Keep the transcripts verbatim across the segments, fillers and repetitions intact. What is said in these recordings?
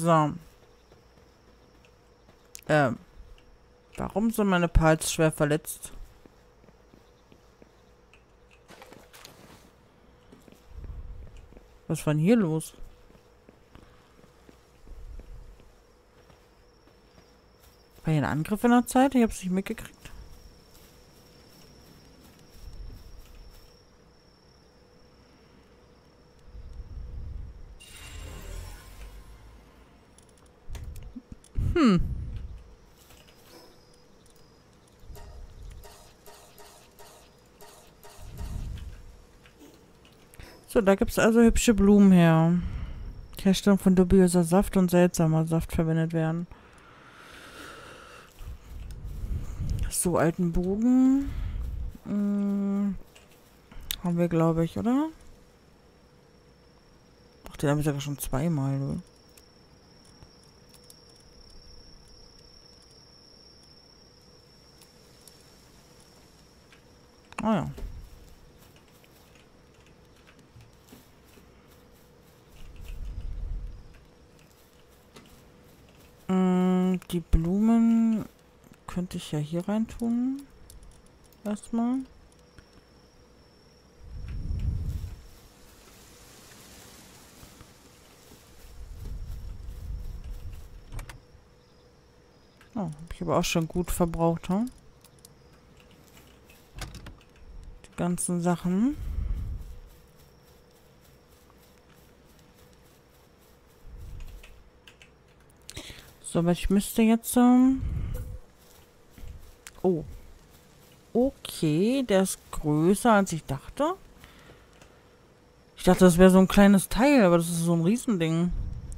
So. Ähm. Warum sind meine Pals schwer verletzt? Was war denn hier los? War hier ein Angriff in der Zeit? Ich hab's nicht mitgekriegt. Hm. So, da gibt es also hübsche Blumen her. Die Herstellung von dubioser Saft und seltsamer Saft verwendet werden. So, alten Bogen. Hm, haben wir, glaube ich, oder? Ach, den haben wir sogar schon zweimal, ne? Ah ja. Die Blumen könnte ich ja hier rein tun. Erstmal. Oh, habe ich aber auch schon gut verbraucht, ne? Die ganzen Sachen. So, aber ich müsste jetzt... Ähm oh. Okay, der ist größer, als ich dachte. Ich dachte, das wäre so ein kleines Teil, aber das ist so ein Riesending.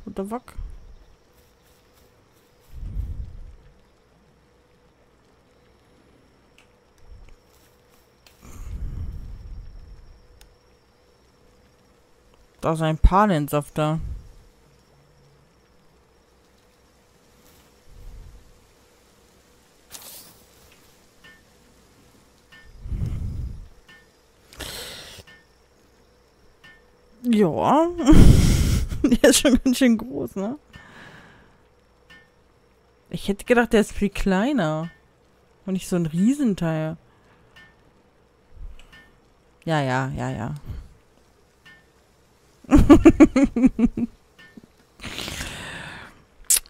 What the fuck? Da ist ein Pal Entsafter. Ja, der ist schon ganz schön groß, ne? Ich hätte gedacht, der ist viel kleiner. Und nicht so ein Riesenteil. Ja, ja, ja, ja.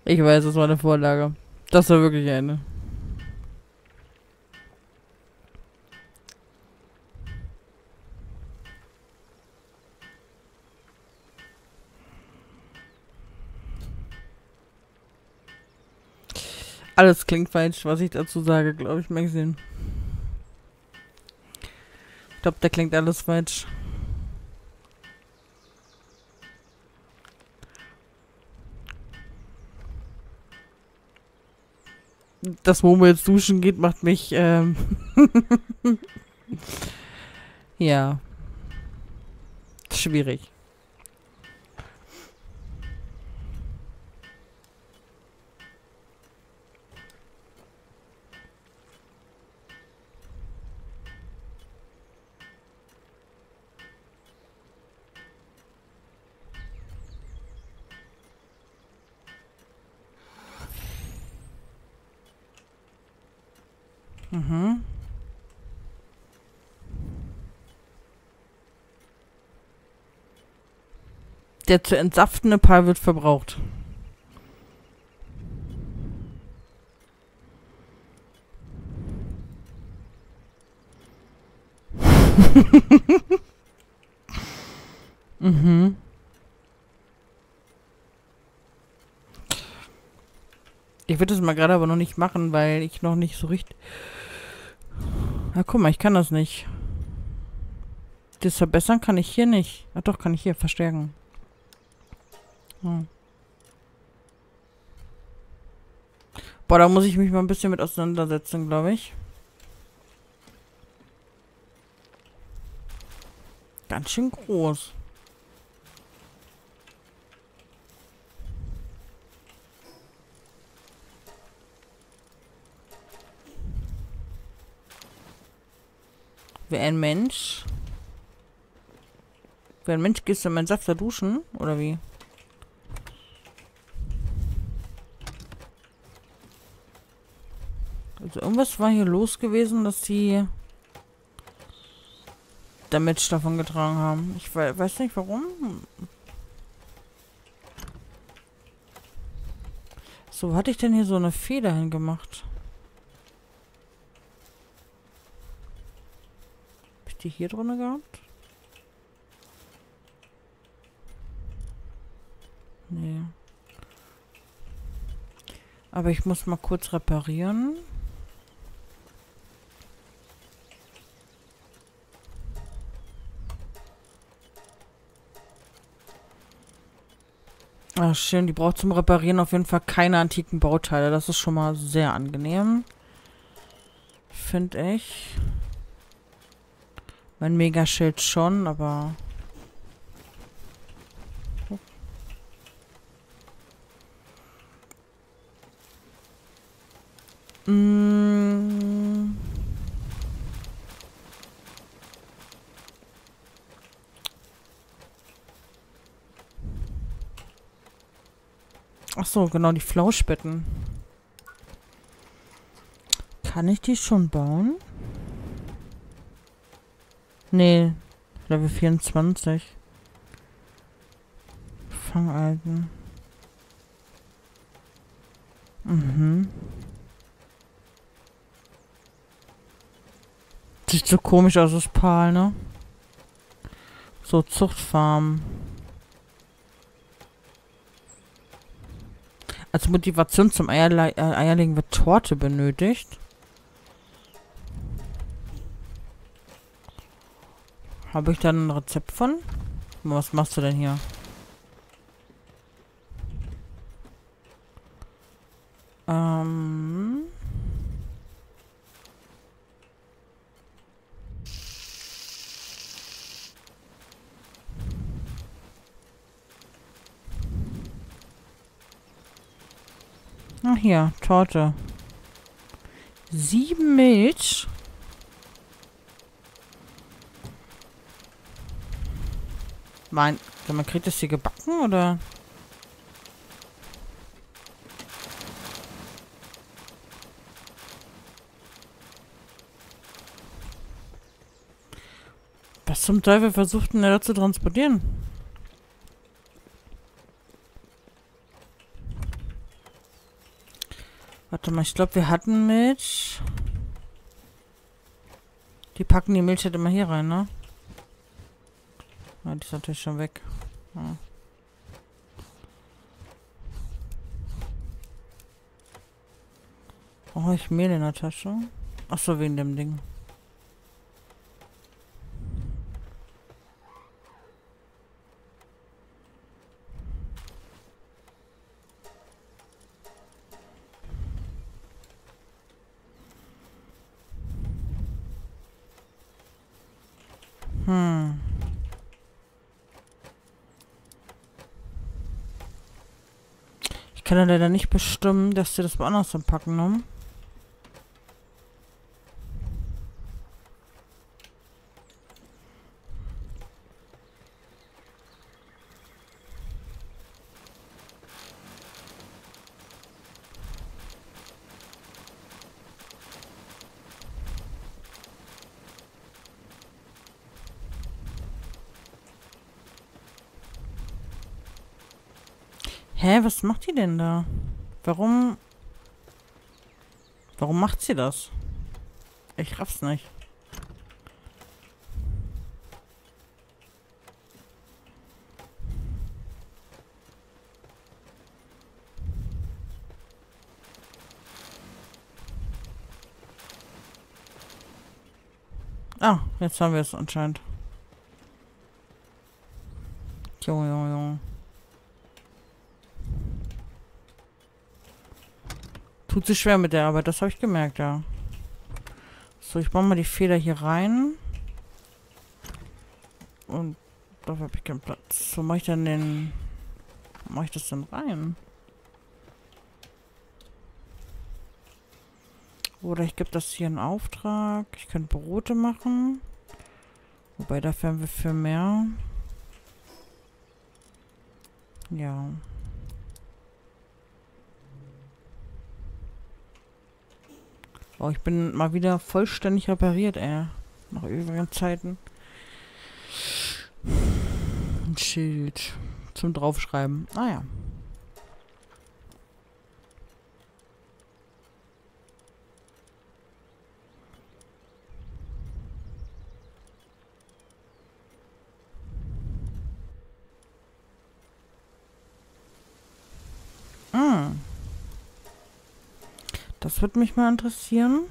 Ich weiß, das war eine Vorlage. Das war wirklich eine. Alles klingt falsch, was ich dazu sage, glaube ich, mal gesehen. Ich glaube, da klingt alles falsch. Das, wo wir jetzt duschen geht, macht mich, ähm... ja. Schwierig. Mhm. Der zu entsaftende Pal wird verbraucht. Mhm. Ich würde das mal gerade aber noch nicht machen, weil ich noch nicht so richtig... Na, guck mal, ich kann das nicht. Das verbessern kann ich hier nicht. Ach doch, kann ich hier verstärken. Hm. Boah, da muss ich mich mal ein bisschen mit auseinandersetzen, glaube ich. Ganz schön groß. Wäre ein Mensch. Wäre ein Mensch, gehst du in meinen Saft da duschen? Oder wie? irgendwas war hier los gewesen, dass die Damage davon getragen haben. Ich we weiß nicht warum. So, hatte ich denn hier so eine Feder hingemacht? Hab ich die hier drin gehabt? Nee. Aber ich muss mal kurz reparieren. Ach schön, die braucht zum Reparieren auf jeden Fall keine antiken Bauteile. Das ist schon mal sehr angenehm. Finde ich. Mein Megaschild schon, aber... Hm. Ach so, genau, die Flauschbetten. Kann ich die schon bauen? Nee, Level vierundzwanzig. Fangalten. Mhm. Sieht so komisch aus, das Pal, ne? So, Zuchtfarm. Als Motivation zum Eierle Eierlegen wird Torte benötigt. Habe ich da ein Rezept von? Was machst du denn hier? Ähm... Ach hier, Torte. Sieben Milch. Mein, man kriegt das hier gebacken, oder? Was zum Teufel versucht denn der da zu transportieren? Warte mal, ich glaube, wir hatten Milch. Die packen die Milch halt immer hier rein, ne? Ja, die ist natürlich schon weg. Ja. Brauche ich Mehl in der Tasche? Achso, wegen dem Ding. Hm. Ich kann ja leider nicht bestimmen, dass sie das woanders anpacken, ne? Hä, was macht die denn da? Warum... Warum macht sie das? Ich raff's nicht. Ah, jetzt haben wir es anscheinend. Junge, Junge, Junge. Tut sich schwer mit der Arbeit, das habe ich gemerkt, ja. So, ich mache mal die Feder hier rein. Und dafür habe ich keinen Platz. Wo mache ich denn den... Wo mache ich das denn rein? Oder ich gebe das hier in Auftrag. Ich könnte Brote machen. Wobei, dafür haben wir viel mehr. Ja... Oh, ich bin mal wieder vollständig repariert, ey. Nach ewigen Zeiten. Ein Schild. Zum Draufschreiben. Ah ja. Das würde mich mal interessieren.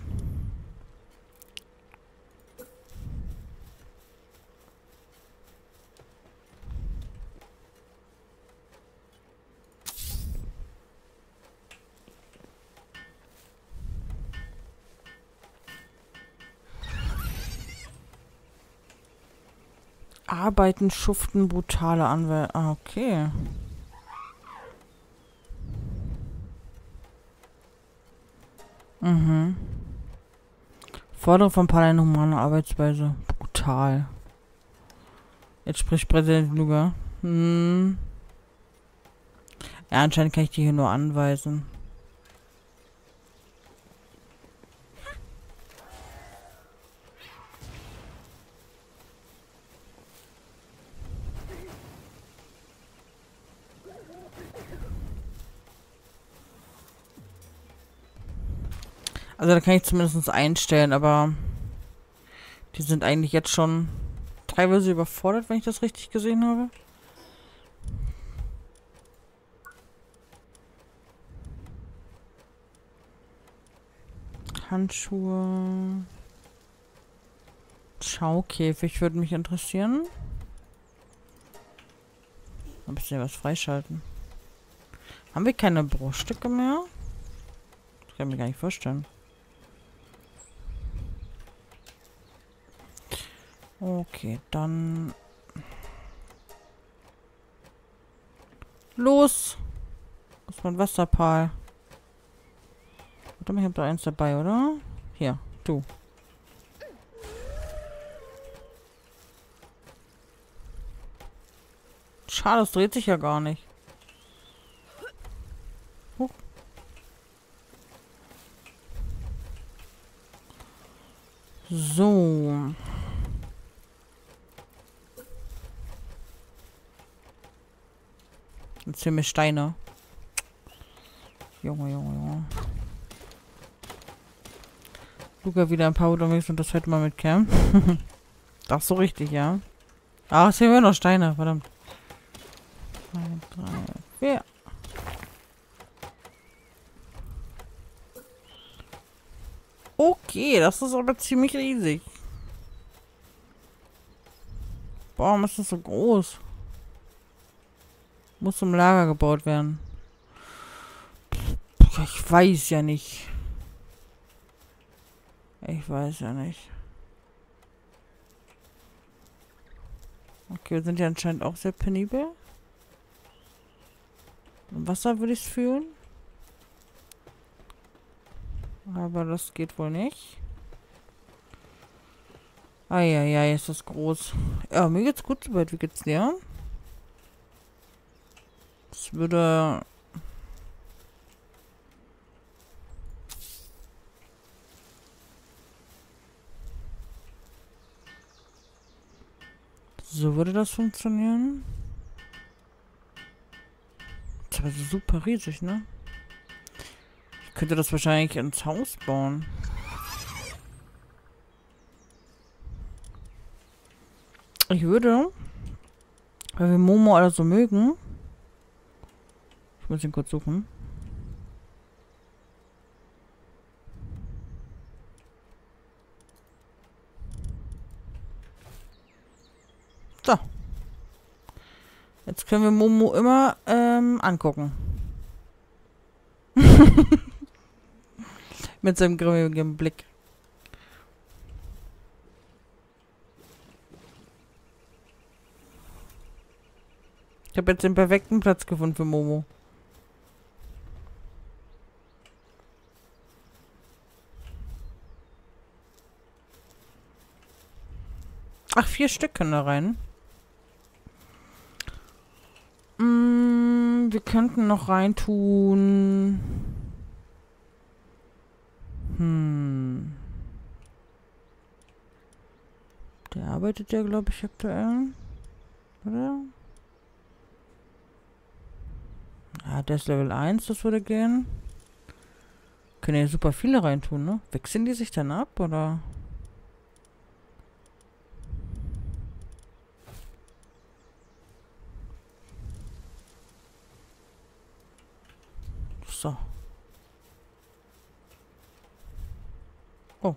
Arbeiten, schuften, brutale Anwälte. Ah, okay. Mhm. Forderung von Pal eine humane Arbeitsweise. Brutal. Jetzt spricht Präsident Luger. Hm. Ja, anscheinend kann ich die hier nur anweisen. Also da kann ich zumindest einstellen, aber die sind eigentlich jetzt schon teilweise überfordert, wenn ich das richtig gesehen habe. Handschuhe. Schaukäfig würde mich interessieren. Ein bisschen was freischalten. Haben wir keine Bruchstücke mehr? Das kann ich mir gar nicht vorstellen. Okay, dann... Los! Muss man Wasserpal. Warte mal, ich hab da eins dabei, oder? Hier, du. Schade, das dreht sich ja gar nicht. Huch. So... Erzähl mir Steine. Junge, Junge, Junge. Luca wieder ein paar unterwegs und das hört man mit Cam. Das so richtig, ja. Ach, sehen wir noch Steine, verdammt. zwei, drei, vier. Okay, das ist aber ziemlich riesig. Warum ist das so groß? Muss zum Lager gebaut werden. Ich weiß ja nicht. Ich weiß ja nicht. Okay, wir sind ja anscheinend auch sehr penibel. Im Wasser würde ich es fühlen. Aber das geht wohl nicht. Ah ja, ja, jetzt ist das groß. Ja, mir geht's gut soweit. Wie geht's dir? Das würde... So würde das funktionieren. Das ist aber super riesig, ne? Ich könnte das wahrscheinlich ins Haus bauen. Ich würde, weil wir Momo alle so mögen... Muss ihn kurz suchen. So. Jetzt können wir Momo immer ähm, angucken. Mit seinem grimmigen Blick. Ich habe jetzt den perfekten Platz gefunden für Momo. Ach, vier Stück können da rein. Mm, wir könnten noch reintun. Hm. arbeitet ja, glaube ich, aktuell. Oder? Ah, der ist Level eins, das würde gehen. Können ja super viele reintun, ne? Wechseln die sich dann ab, oder? So. Oh.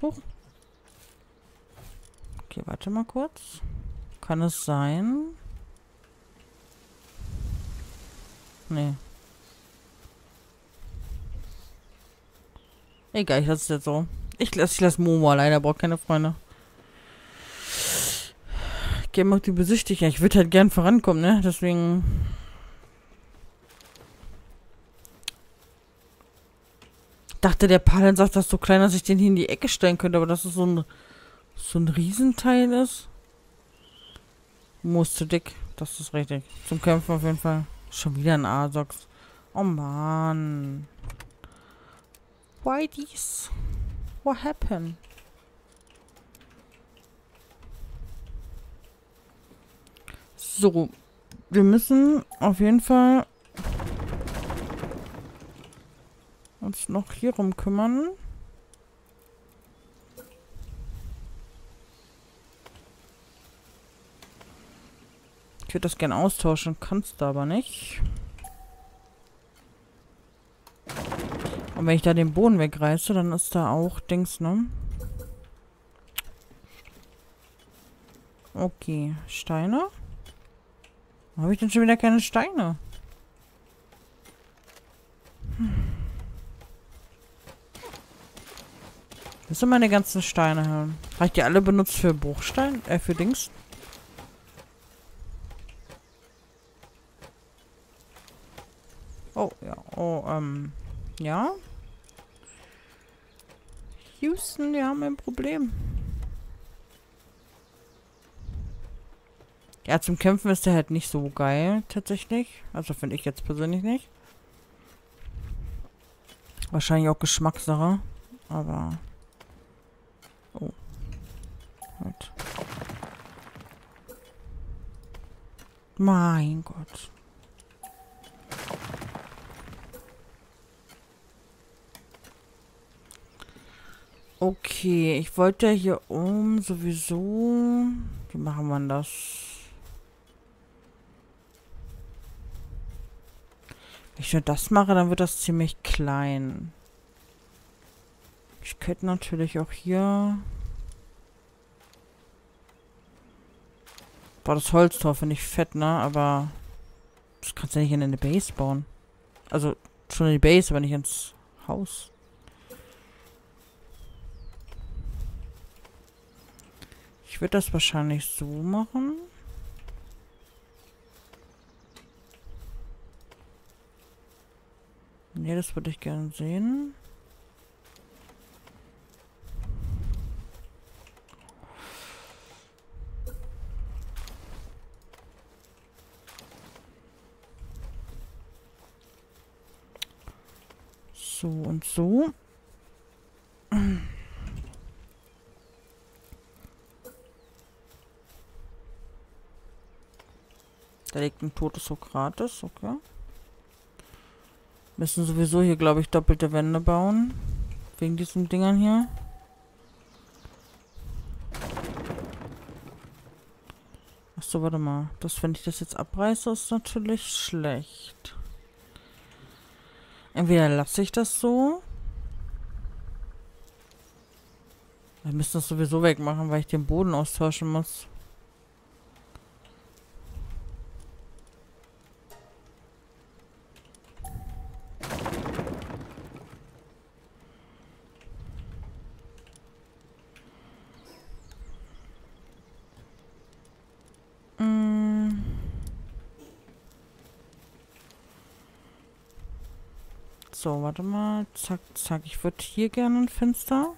Huch. Okay, warte mal kurz. Kann es sein? Nee. Egal, ich lasse es jetzt so. Ich lasse ich lass Momo allein, er braucht keine Freunde. Ich gehe mal auf die Besichtigung. Ich würde halt gern vorankommen, ne? Deswegen... Dachte der Paladin sagt, das ist so klein, dass ich den hier in die Ecke stellen könnte, aber dass es so ein, so ein Riesenteil ist. Muss zu dick. Das ist richtig. Zum Kämpfen auf jeden Fall. Schon wieder ein Asox. Oh man. Why this? What happened? So. Wir müssen auf jeden Fall uns noch hier rum kümmern. Ich würde das gerne austauschen, kannst du aber nicht. Und wenn ich da den Boden wegreiße, dann ist da auch Dings, ne? Okay, Steine? Warum habe ich denn schon wieder keine Steine? Hm. Das sind meine ganzen Steine her. Habe ich die alle benutzt für Bruchstein? Äh, für Dings? Oh, ja. Oh, ähm. Ja. Houston, wir haben ein Problem. Ja, zum Kämpfen ist der halt nicht so geil, tatsächlich. Also finde ich jetzt persönlich nicht. Wahrscheinlich auch Geschmackssache. Aber... Oh. Halt. Mein Gott. Okay, ich wollte ja hier um sowieso... Wie machen wir das? Wenn ich nur das mache, dann wird das ziemlich klein. Ich könnte natürlich auch hier... Boah, das Holztor finde ich fett, ne? Aber... Das kannst du ja nicht in eine Base bauen. Also, schon in die Base, aber nicht ins Haus. Ich würde das wahrscheinlich so machen. Ne, das würde ich gerne sehen. So und so. Da liegt ein totes Sokrates, okay. Müssen sowieso hier, glaube ich, doppelte Wände bauen. Wegen diesen Dingern hier. Achso, warte mal. Das, wenn ich das jetzt abreiße, ist natürlich schlecht. Entweder lasse ich das so. Wir müssen das sowieso wegmachen, weil ich den Boden austauschen muss. So, warte mal. Zack, zack. Ich würde hier gerne ein Fenster.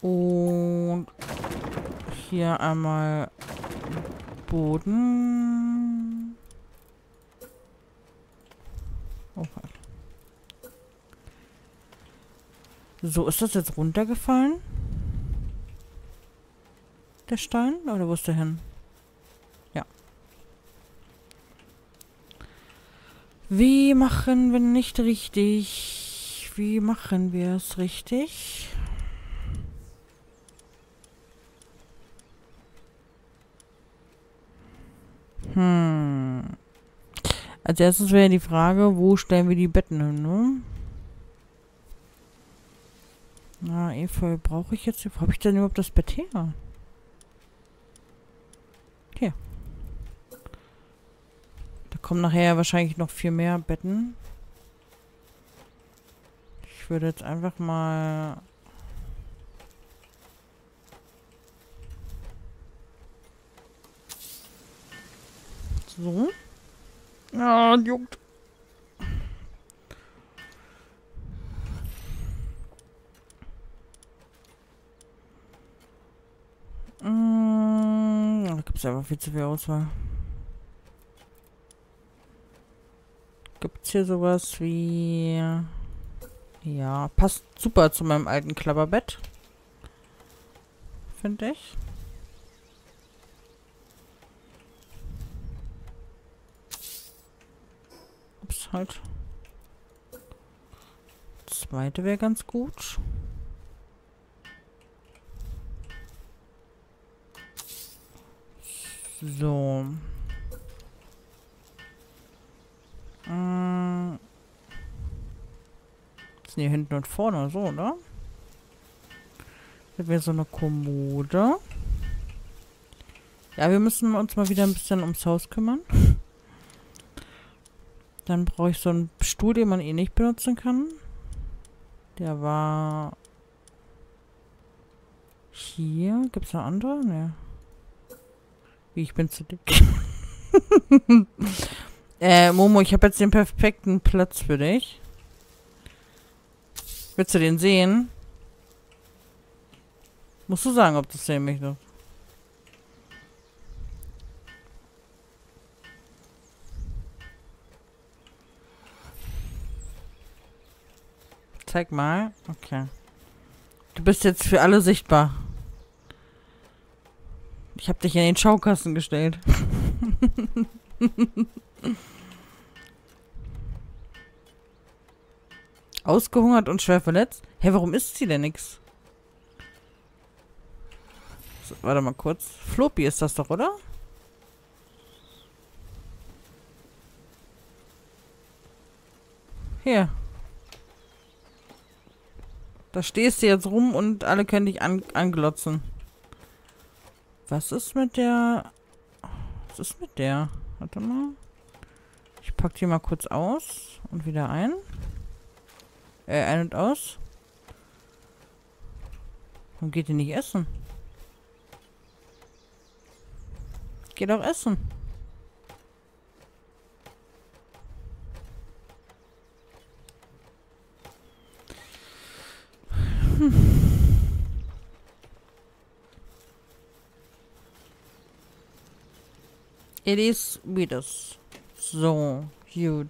Und hier einmal Boden. Oh, halt. So, ist das jetzt runtergefallen? Der Stein? Oder wo ist der hin? Ja. Wie machen wir nicht richtig? Wie machen wir es richtig? Hm. Als erstes wäre die Frage, wo stellen wir die Betten hin, ne? Na, Efeu brauche ich jetzt. Wo habe ich denn überhaupt das Bett her? Hier. Da kommen nachher wahrscheinlich noch viel mehr Betten. Ich würde jetzt einfach mal... So. Ah, juckt. Gibt es einfach viel zu viel Auswahl. Gibt es hier sowas wie... Ja, passt super zu meinem alten Klapperbett. Finde ich. Ups, halt. Das zweite wäre ganz gut. So. Ähm. Ist hier hinten und vorne so, oder? Das wäre so eine Kommode. Ja, wir müssen uns mal wieder ein bisschen ums Haus kümmern. Dann brauche ich so einen Stuhl, den man eh nicht benutzen kann. Der war... Hier? Gibt es noch andere? Ne. Ich bin zu dick. äh, Momo, ich habe jetzt den perfekten Platz für dich. Willst du den sehen? Musst du sagen, ob du es sehen möchtest. Zeig mal. Okay. Du bist jetzt für alle sichtbar. Ich habe dich in den Schaukasten gestellt. Ausgehungert und schwer verletzt? Hä, warum isst sie denn nix? So, warte mal kurz. Floppy ist das doch, oder? Hier. Da stehst du jetzt rum und alle können dich an anglotzen. Was ist mit der... Was ist mit der? Warte mal. Ich packe die mal kurz aus und wieder ein. Äh, ein und aus. Warum geht die nicht essen? Geht auch essen. Hm. It is with us. So, gut.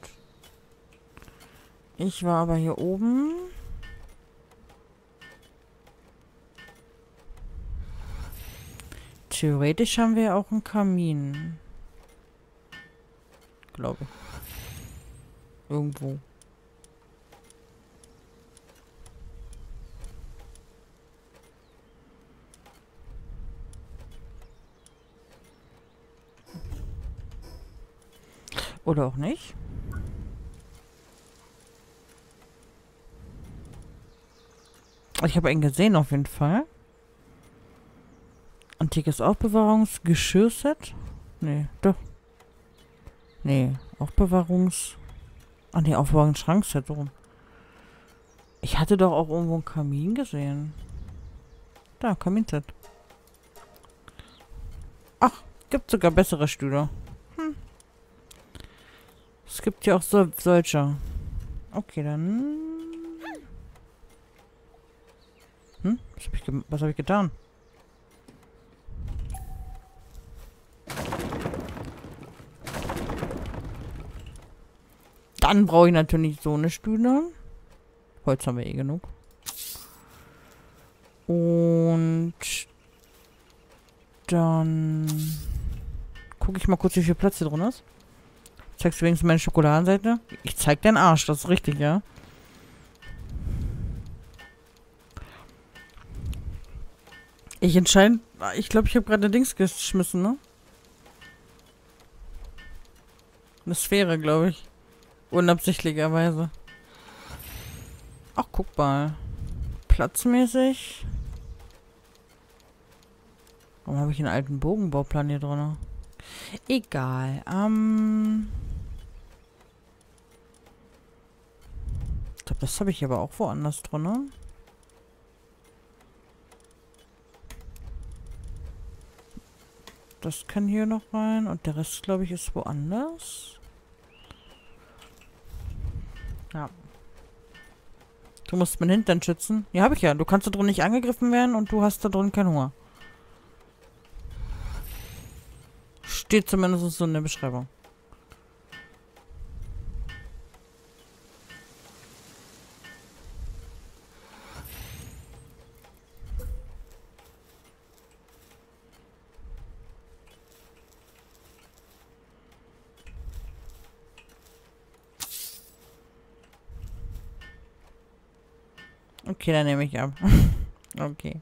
Ich war aber hier oben. Theoretisch haben wir auch einen Kamin. Glaube ich. Irgendwo. Oder auch nicht. Ich habe einen gesehen auf jeden Fall. Antikes Aufbewahrungsgeschirrset. Nee, doch. Nee, Aufbewahrungs... Ah nee, Aufbewahrungsschrankset rum. Ich hatte doch auch irgendwo einen Kamin gesehen. Da, Kaminset. Ach, gibt sogar bessere Stühle. Es gibt ja auch so solche. Okay, dann... Hm? Was habe ich, ge hab ich getan? Dann brauche ich natürlich so eine Stühle. Holz haben wir eh genug. Und dann gucke ich mal kurz, wie viel Platz hier drin ist. Zeigst du wenigstens meine Schokoladenseite? Ich zeig deinen Arsch, das ist richtig, ja? Ich entscheide... Ich glaube, ich habe gerade Dings geschmissen, ne? Eine Sphäre, glaube ich. Unabsichtlicherweise. Ach, guck mal. Platzmäßig. Warum habe ich einen alten Bogenbauplan hier drin? Egal. Ähm... Ich glaube, das habe ich aber auch woanders drin. Das kann hier noch rein. Und der Rest, glaube ich, ist woanders. Ja. Du musst meinen Hintern schützen. Ja, habe ich ja. Du kannst da drin nicht angegriffen werden und du hast da drin keinen Hunger. Steht zumindest so in der Beschreibung. Okay, dann nehme ich ab. Okay.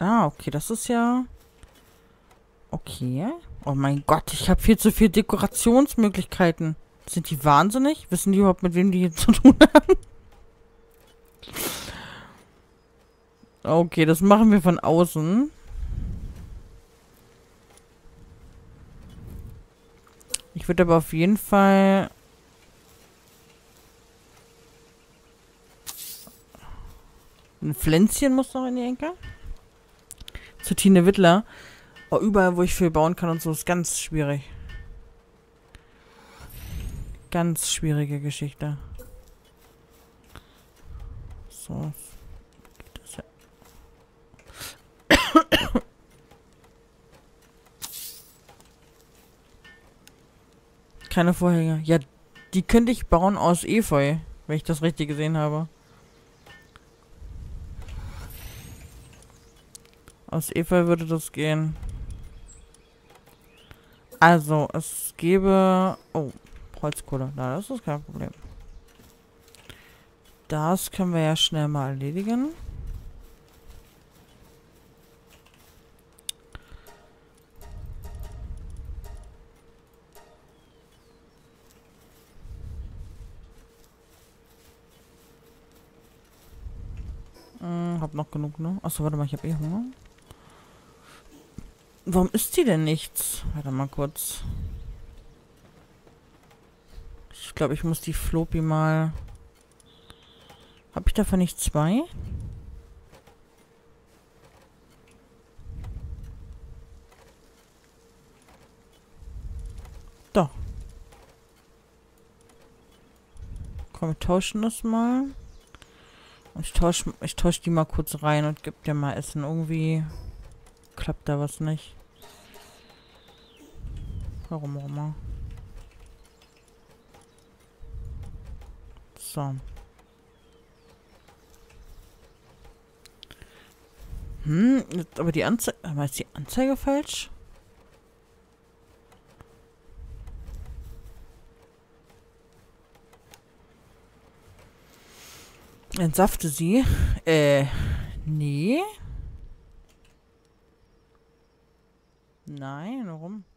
Ah, okay, das ist ja... Okay. Oh mein Gott, ich habe viel zu viele Dekorationsmöglichkeiten. Sind die wahnsinnig? Wissen die überhaupt, mit wem die hier zu tun haben? Okay, das machen wir von außen. Ich würde aber auf jeden Fall... Ein Pflänzchen muss noch in die Ecke. Zu Tine Wittler. Oh, überall, wo ich viel bauen kann und so, ist ganz schwierig. Ganz schwierige Geschichte. So. Keine Vorhänge. Ja, die könnte ich bauen aus Efeu, wenn ich das richtig gesehen habe. Aus Efeu würde das gehen. Also, es gäbe... Oh, Holzkohle. Na, das ist kein Problem. Das können wir ja schnell mal erledigen. Hab noch genug, ne? Achso, warte mal, ich habe eh Hunger. Warum isst die denn nichts? Warte mal kurz. Ich glaube, ich muss die Floppy mal... Habe ich davon nicht zwei? Doch. Komm, wir tauschen das mal. Ich tausche ich tausch die mal kurz rein und gebe dir mal Essen. Irgendwie klappt da was nicht. Warum auch immer. So. Hm, jetzt aber die Anzeige... Aber ist die Anzeige falsch? Entsafte sie. Äh, nee. Nein, warum?